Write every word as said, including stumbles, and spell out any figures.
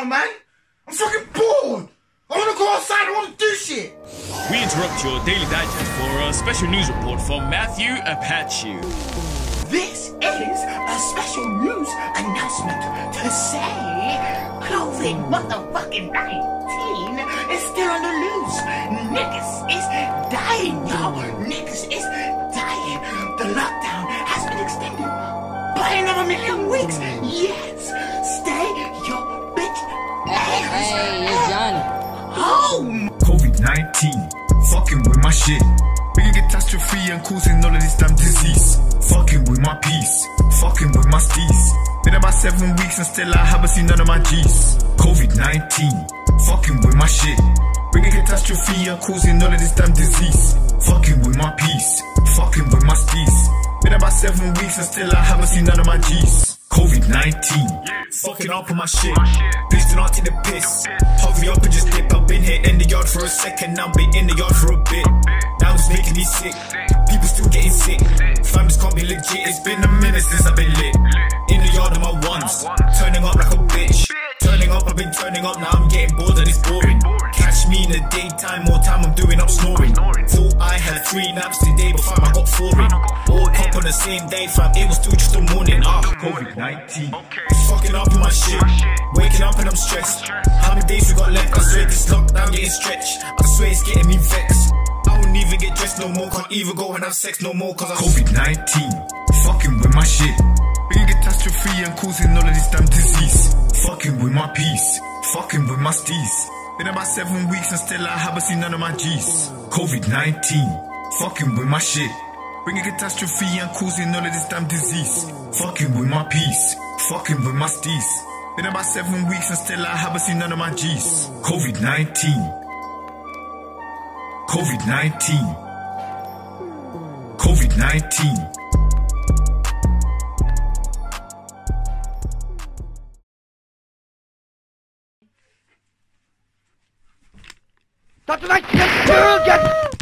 on, man. I'm fucking bored. I want to go outside. I want to do shit. We interrupt your daily digest for a special news report from Matthew Apache. This is a special news announcement to say COVID motherfucking nineteen is still on the loose. Niggas is dying, y'all. Niggas is dying. The lockdown has been extended by another million weeks. Yes. Stay your bitch ass. Hey, you're done. Home. COVID nineteen, fucking with my shit. Big catastrophe and causing all of this damn disease. Fucking with my peace, fucking with my steez. Been about seven weeks and still I haven't seen none of my G's. COVID nineteen, fucking with my shit. Big catastrophe and causing all of this damn disease. Fucking with my peace, fucking with my steez. Been about seven weeks and still I haven't seen none of my G's. COVID nineteen, yeah, fucking up on my shit. Please do not take the piss. Hurry up and just dip. I've been here in the yard for a second, now I've been in the yard for a bit. Now it's making me sick. People still getting sick. Fam, this can't be legit. It's been a minute since I've been lit. In the yard on my ones, turning up like a bitch. Turning up, I've been turning up, now I'm getting bored and it's boring. Catch me in the daytime, more time I'm doing up snoring. Thought I had three naps today, but fam, I got four in. All up on the same day, fam, it was still just the morning. Ah, COVID nineteen, okay. Fucking up in my shit. Waking up and I'm stressed. How many days we got left? I swear this lockdown getting stretched. I swear it's getting me vexed. I won't even get dressed no more, can't even go and have sex no more, cause I'm COVID nineteen, fucking with my shit. Big catastrophe and causing all of this damn disease. Fucking with my peace, fucking with my steez. Been about seven weeks and still I haven't seen none of my G's. COVID nineteen, fucking with my shit. Bringing catastrophe and causing all of this damn disease. Fucking with my peace, fucking with my steez. Been about seven weeks and still I haven't seen none of my G's. COVID nineteen, COVID nineteen, COVID nineteen. That's what I said, girl, get